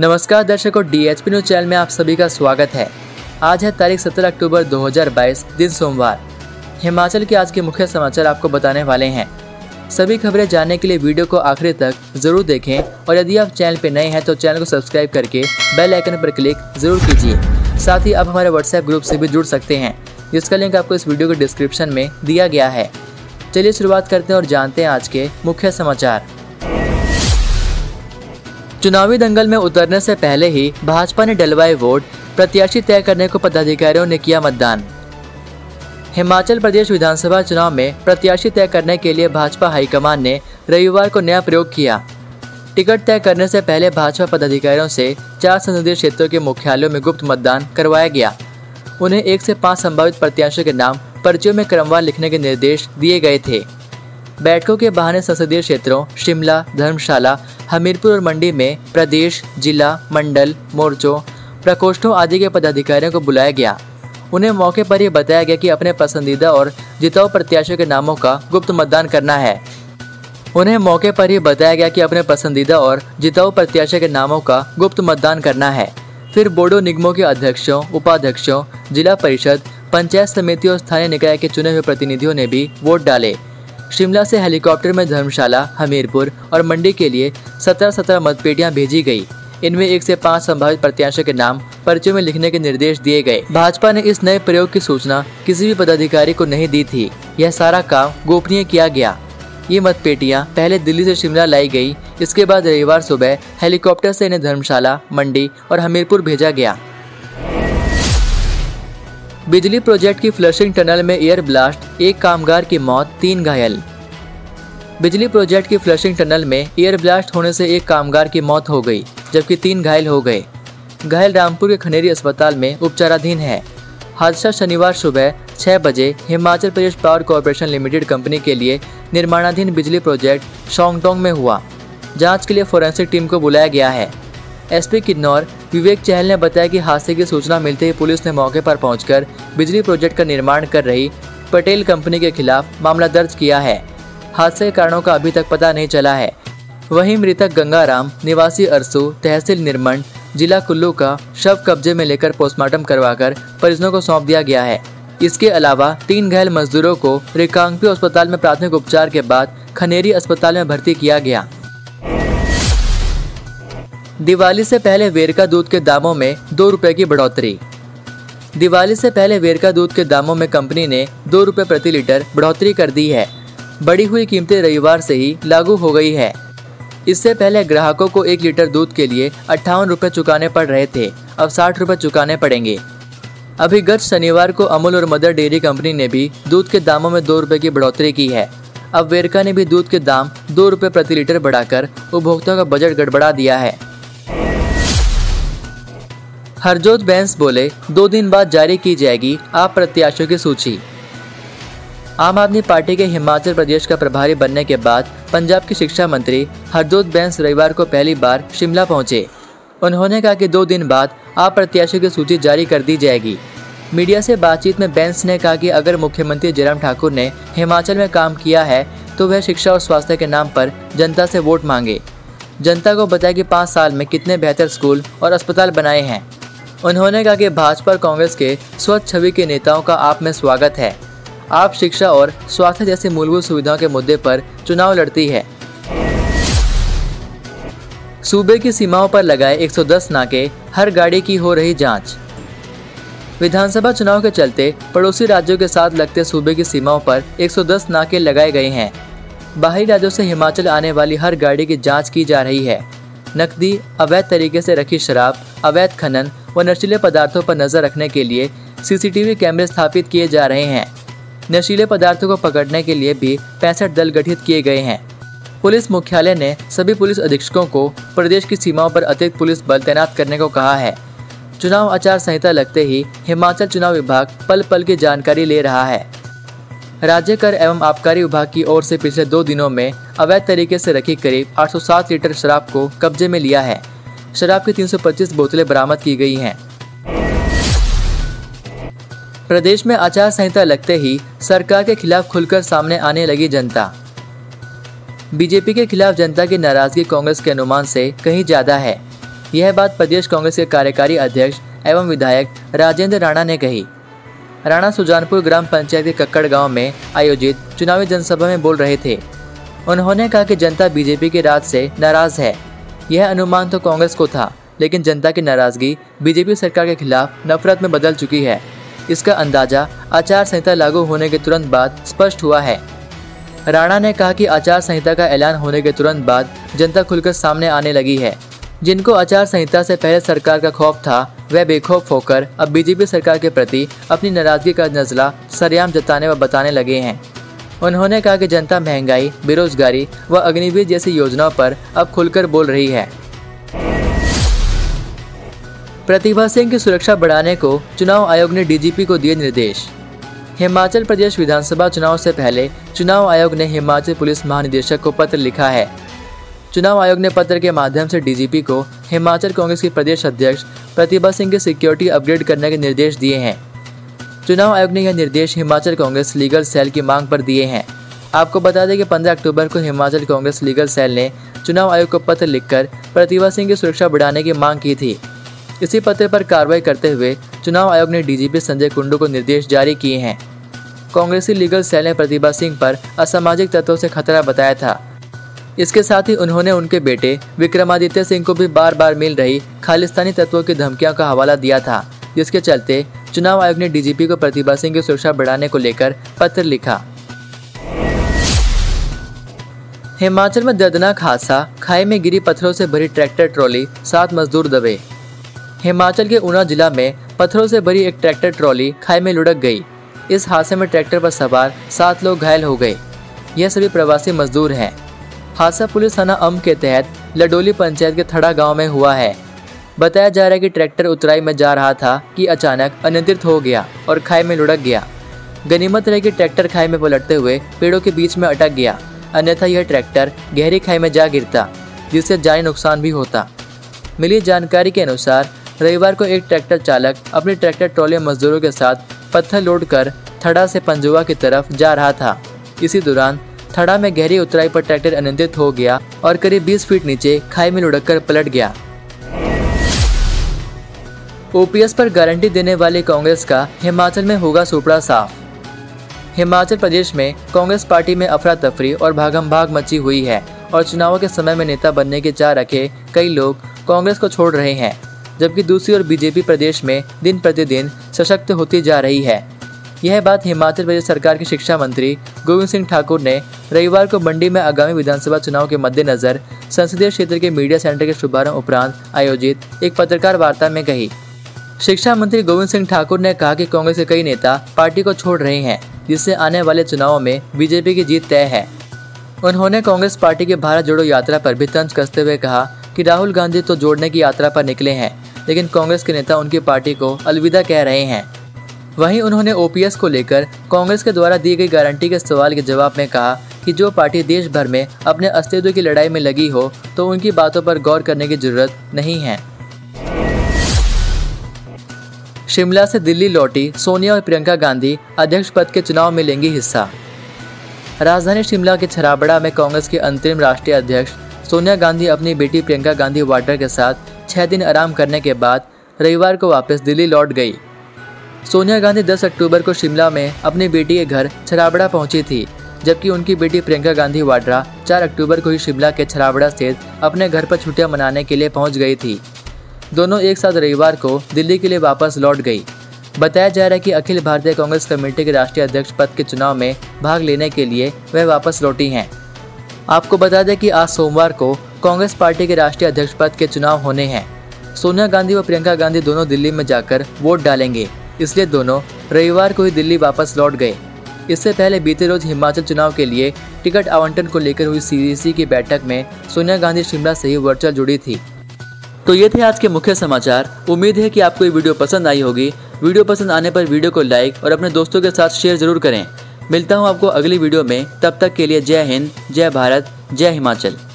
नमस्कार दर्शकों, DHP news channel में आप सभी का स्वागत है। आज है तारीख 17 अक्टूबर 2022, दिन सोमवार। हिमाचल के आज के मुख्य समाचार आपको बताने वाले हैं। सभी खबरें जानने के लिए वीडियो को आखिरी तक जरूर देखें और यदि आप चैनल पर नए हैं तो चैनल को सब्सक्राइब करके बेल आइकन पर क्लिक जरूर कीजिए। साथ ही आप हमारे व्हाट्सएप ग्रुप से भी जुड़ सकते हैं, जिसका लिंक आपको इस वीडियो के डिस्क्रिप्शन में दिया गया है। चलिए शुरुआत करते हैं और जानते हैं आज के मुख्य समाचार। चुनावी दंगल में उतरने से पहले ही भाजपा ने डलवाए वोट, प्रत्याशी तय करने को पदाधिकारियों ने किया मतदान। हिमाचल प्रदेश विधानसभा चुनाव में प्रत्याशी तय करने के लिए भाजपा हाईकमान ने रविवार को नया प्रयोग किया। टिकट तय करने से पहले भाजपा पदाधिकारियों से 4 संसदीय क्षेत्रों के मुख्यालयों में गुप्त मतदान करवाया गया। उन्हें 1 से 5 संभावित प्रत्याशियों के नाम पर्चियों में क्रमवार लिखने के निर्देश दिए गए थे। बैठकों के बहाने संसदीय क्षेत्रों शिमला, धर्मशाला, हमीरपुर और मंडी में प्रदेश, जिला, मंडल, मोर्चों, प्रकोष्ठों आदि के पदाधिकारियों को बुलाया गया। उन्हें मौके पर ही बताया गया कि अपने पसंदीदा और जिताऊ प्रत्याशियों के नामों का गुप्त मतदान करना है। फिर बोर्डों, निगमों के अध्यक्षों, उपाध्यक्षों, जिला परिषद, पंचायत समिति और स्थानीय निकाय के चुने हुए प्रतिनिधियों ने भी वोट डाले। शिमला से हेलीकॉप्टर में धर्मशाला, हमीरपुर और मंडी के लिए 17-17 मतपेटियां भेजी गई। इनमें 1 से 5 संभावित प्रत्याशियों के नाम पर्चे में लिखने के निर्देश दिए गए। भाजपा ने इस नए प्रयोग की सूचना किसी भी पदाधिकारी को नहीं दी थी। यह सारा काम गोपनीय किया गया। ये मतपेटियां पहले दिल्ली से शिमला लाई गई। इसके बाद रविवार सुबह हेलीकॉप्टर से इन्हें धर्मशाला, मंडी और हमीरपुर भेजा गया। बिजली प्रोजेक्ट की फ्लशिंग टनल में एयर ब्लास्ट, 1 कामगार की मौत, 3 घायल। बिजली प्रोजेक्ट की फ्लशिंग टनल में एयर ब्लास्ट होने से 1 कामगार की मौत हो गई, जबकि 3 घायल हो गए। घायल रामपुर के खनेरी अस्पताल में उपचाराधीन है। हादसा शनिवार सुबह 6 बजे Himachal Pradesh power corporation limited company के लिए निर्माणाधीन बिजली प्रोजेक्ट शोंगटोंग में हुआ। जाँच के लिए फॉरेंसिक टीम को बुलाया गया है। SP किन्नौर विवेक चहल ने बताया कि हादसे की सूचना मिलते ही पुलिस ने मौके पर पहुंचकर बिजली प्रोजेक्ट का निर्माण कर रही पटेल कंपनी के खिलाफ मामला दर्ज किया है। हादसे के कारणों का अभी तक पता नहीं चला है। वहीं मृतक गंगाराम निवासी अरसू, तहसील निरमंड, जिला कुल्लू का शव कब्जे में लेकर पोस्टमार्टम करवाकर परिजनों को सौंप दिया गया है। इसके अलावा 3 घायल मजदूरों को रिकांगपी अस्पताल में प्राथमिक उपचार के बाद खनेरी अस्पताल में भर्ती किया गया। दिवाली से पहले वेरका दूध के दामों में 2 रुपये की बढ़ोतरी। दिवाली से पहले वेरका दूध के दामों में कंपनी ने 2 रुपये प्रति लीटर बढ़ोतरी कर दी है। बढ़ी हुई कीमतें रविवार से ही लागू हो गई है। इससे पहले ग्राहकों को 1 लीटर दूध के लिए 58 रुपये चुकाने पड़ रहे थे, अब 60 रुपये चुकाने पड़ेंगे। अभी गत शनिवार को अमूल और मदर डेयरी कंपनी ने भी दूध के दामों में 2 रुपये की बढ़ोतरी की है। अब वेरका ने भी दूध के दाम 2 रुपये प्रति लीटर बढ़ाकर उपभोक्ताओं का बजट गड़बड़ा दिया है। हरजोत बैंस बोले, 2 दिन बाद जारी की जाएगी आप प्रत्याशियों की सूची। आम आदमी पार्टी के हिमाचल प्रदेश का प्रभारी बनने के बाद पंजाब की शिक्षा मंत्री हरजोत बैंस रविवार को पहली बार शिमला पहुंचे। उन्होंने कहा कि 2 दिन बाद आप प्रत्याशियों की सूची जारी कर दी जाएगी। मीडिया से बातचीत में बैंस ने कहा कि अगर मुख्यमंत्री जयराम ठाकुर ने हिमाचल में काम किया है तो वह शिक्षा और स्वास्थ्य के नाम पर जनता से वोट मांगे। जनता को बताया कि 5 साल में कितने बेहतर स्कूल और अस्पताल बनाए हैं। उन्होंने कहा कि भाजपा और कांग्रेस के स्वच्छ छवि के नेताओं का आप में स्वागत है। आप शिक्षा और स्वास्थ्य जैसी मूलभूत सुविधाओं के मुद्दे पर चुनाव लड़ती है। सूबे की सीमाओं पर लगाए 110 नाके, हर गाड़ी की हो रही जांच। विधानसभा चुनाव के चलते पड़ोसी राज्यों के साथ लगते सूबे की सीमाओं पर 110 नाके लगाए गए हैं। बाहरी राज्यों से हिमाचल आने वाली हर गाड़ी की जाँच की जा रही है। नकदी, अवैध तरीके से रखी शराब, अवैध खनन व नशीले पदार्थों पर नजर रखने के लिए CCTV कैमरे स्थापित किए जा रहे हैं। नशीले पदार्थों को पकड़ने के लिए भी 65 दल गठित किए गए हैं। पुलिस मुख्यालय ने सभी पुलिस अधीक्षकों को प्रदेश की सीमाओं पर अतिरिक्त पुलिस बल तैनात करने को कहा है। चुनाव आचार संहिता लगते ही हिमाचल चुनाव विभाग पल पल की जानकारी ले रहा है। राज्य कर एवं आबकारी विभाग की ओर से पिछले 2 दिनों में अवैध तरीके से रखी करीब 807 लीटर शराब को कब्जे में लिया है। शराब की 325 बोतलें बरामद की गई हैं। प्रदेश में आचार संहिता लगते ही सरकार के खिलाफ खुलकर सामने आने लगी जनता। बीजेपी के खिलाफ जनता की नाराजगी कांग्रेस के अनुमान से कहीं ज्यादा है। यह बात प्रदेश कांग्रेस के कार्यकारी अध्यक्ष एवं विधायक राजेंद्र राणा ने कही। राणा सुजानपुर ग्राम पंचायत के कक्कड़ गांव में आयोजित चुनावी जनसभा में बोल रहे थे। उन्होंने कहा कि जनता बीजेपी के राज से नाराज है। यह अनुमान तो कांग्रेस को था, लेकिन जनता की नाराजगी बीजेपी सरकार के खिलाफ नफरत में बदल चुकी है। इसका अंदाजा आचार संहिता लागू होने के तुरंत बाद स्पष्ट हुआ है। राणा ने कहा कि आचार संहिता का ऐलान होने के तुरंत बाद जनता खुलकर सामने आने लगी है। जिनको आचार संहिता से पहले सरकार का खौफ था, वह बेखौफ होकर अब बीजेपी सरकार के प्रति अपनी नाराजगी का नजला सरेआम जताने व बताने लगे हैं। उन्होंने कहा कि जनता महंगाई, बेरोजगारी व अग्निवीर जैसी योजनाओं पर अब खुलकर बोल रही है। प्रतिभा सिंह की सुरक्षा बढ़ाने को चुनाव आयोग ने डीजीपी को दिए निर्देश। हिमाचल प्रदेश विधानसभा चुनाव से पहले चुनाव आयोग ने हिमाचल पुलिस महानिदेशक को पत्र लिखा है। चुनाव आयोग ने पत्र के माध्यम से डीजीपी को हिमाचल कांग्रेस की प्रदेश अध्यक्ष प्रतिभा सिंह की सिक्योरिटी अपग्रेड करने के निर्देश दिए हैं। चुनाव आयोग ने यह निर्देश हिमाचल कांग्रेस लीगल सेल की मांग पर दिए हैं। आपको बता दें कि 15 अक्टूबर को हिमाचल कांग्रेस लीगल सेल ने चुनाव आयोग को पत्र लिखकर प्रतिभा सिंह की सुरक्षा बढ़ाने की मांग की थी। इसी पत्र पर कार्रवाई करते हुए चुनाव आयोग ने डीजीपी संजय कुंडू को निर्देश जारी किए हैं। कांग्रेसी लीगल सेल ने प्रतिभा सिंह पर असामाजिक तत्वों से खतरा बताया था। इसके साथ ही उन्होंने उनके बेटे विक्रमादित्य सिंह को भी बार बार मिल रही खालिस्तानी तत्वों की धमकियों का हवाला दिया था, जिसके चलते चुनाव आयोग ने डीजीपी को प्रतिभा सिंह की सुरक्षा बढ़ाने को लेकर पत्र लिखा। हिमाचल में दर्दनाक हादसा, खाई में गिरी पत्थरों से भरी ट्रैक्टर ट्रॉली, 7 मजदूर दबे। हिमाचल के ऊना जिला में पत्थरों से भरी एक ट्रैक्टर ट्रॉली खाई में लुढ़क गई। इस हादसे में ट्रैक्टर पर सवार 7 लोग घायल हो गए। यह सभी प्रवासी मजदूर हैं। हादसा पुलिस थाना अम्ब के तहत लडोली पंचायत के थड़ा गांव में हुआ है। बताया जा रहा है कि ट्रैक्टर उतराई में जा रहा था कि अचानक अनियंत्रित हो गया और खाई में लुढ़क गया। गनीमत रही कि ट्रैक्टर खाई में पलटते हुए पेड़ों के बीच में अटक गया, अन्यथा यह ट्रैक्टर गहरी खाई में जा गिरता, जिससे जानी नुकसान भी होता। मिली जानकारी के अनुसार रविवार को एक ट्रैक्टर चालक अपने ट्रैक्टर ट्रॉली मजदूरों के साथ पत्थर लोडकर थड़ा से पंजुआ की तरफ जा रहा था। इसी दौरान थड़ा में गहरी उतराई पर ट्रैक्टर अनियंत्रित हो गया और करीब 20 फीट नीचे खाई में लुढ़ककर पलट गया। ओपीएस पर गारंटी देने वाली कांग्रेस का हिमाचल में होगा सुपड़ा साफ। हिमाचल प्रदेश में कांग्रेस पार्टी में अफरा तफरी और भागम-भाग मची हुई है और चुनावों के समय में नेता बनने की चाह रखे कई लोग कांग्रेस को छोड़ रहे हैं, जबकि दूसरी ओर बीजेपी प्रदेश में दिन प्रतिदिन सशक्त होती जा रही है। यह बात हिमाचल प्रदेश सरकार के शिक्षा मंत्री गोविंद सिंह ठाकुर ने रविवार को मंडी में आगामी विधानसभा चुनाव के मद्देनज़र संसदीय क्षेत्र के मीडिया सेंटर के शुभारंभ उपरांत आयोजित एक पत्रकार वार्ता में कही। शिक्षा मंत्री गोविंद सिंह ठाकुर ने कहा कि कांग्रेस के कई नेता पार्टी को छोड़ रहे हैं, जिससे आने वाले चुनावों में बीजेपी की जीत तय है। उन्होंने कांग्रेस पार्टी के भारत जोड़ो यात्रा पर भी तंज कसते हुए कहा कि राहुल गांधी तो जोड़ने की यात्रा पर निकले हैं, लेकिन कांग्रेस के नेता उनकी पार्टी को अलविदा कह रहे हैं। वहीं उन्होंने ओपीएस को लेकर कांग्रेस के द्वारा दी गई गारंटी के सवाल के जवाब में कहा कि जो पार्टी देश भर में अपने अस्तित्व की लड़ाई में लगी हो तो उनकी बातों पर गौर करने की जरूरत नहीं है। शिमला से दिल्ली लौटी सोनिया और प्रियंका गांधी अध्यक्ष पद के चुनाव में लेंगी हिस्सा। राजधानी शिमला के छराबड़ा में कांग्रेस के अंतरिम राष्ट्रीय अध्यक्ष सोनिया गांधी अपनी बेटी प्रियंका गांधी वाड्रा के साथ 6 दिन आराम करने के बाद रविवार को वापस दिल्ली लौट गई। सोनिया गांधी 10 अक्टूबर को शिमला में अपनी बेटी के घर छराबड़ा पहुंची थी, जबकि उनकी बेटी प्रियंका गांधी वाड्रा 4 अक्टूबर को ही शिमला के छराबड़ा स्थित अपने घर पर छुट्टियां मनाने के लिए पहुंच गई थी। दोनों एक साथ रविवार को दिल्ली के लिए वापस लौट गई। बताया जा रहा है कि अखिल भारतीय कांग्रेस कमेटी के राष्ट्रीय अध्यक्ष पद के चुनाव में भाग लेने के लिए वह वापस लौटी हैं। आपको बता दें कि आज सोमवार को कांग्रेस पार्टी के राष्ट्रीय अध्यक्ष पद के चुनाव होने हैं। सोनिया गांधी व प्रियंका गांधी दोनों दिल्ली में जाकर वोट डालेंगे, इसलिए दोनों रविवार को ही दिल्ली वापस लौट गए। इससे पहले बीते रोज हिमाचल चुनाव के लिए टिकट आवंटन को लेकर हुई सीईसी की बैठक में सोनिया गांधी शिमला से ही वर्चुअल जुड़ी थी। तो ये थे आज के मुख्य समाचार। उम्मीद है कि आपको ये वीडियो पसंद आई होगी। वीडियो पसंद आने पर वीडियो को लाइक और अपने दोस्तों के साथ शेयर जरूर करें। मिलता हूँ आपको अगली वीडियो में। तब तक के लिए जय हिंद, जय भारत, जय हिमाचल।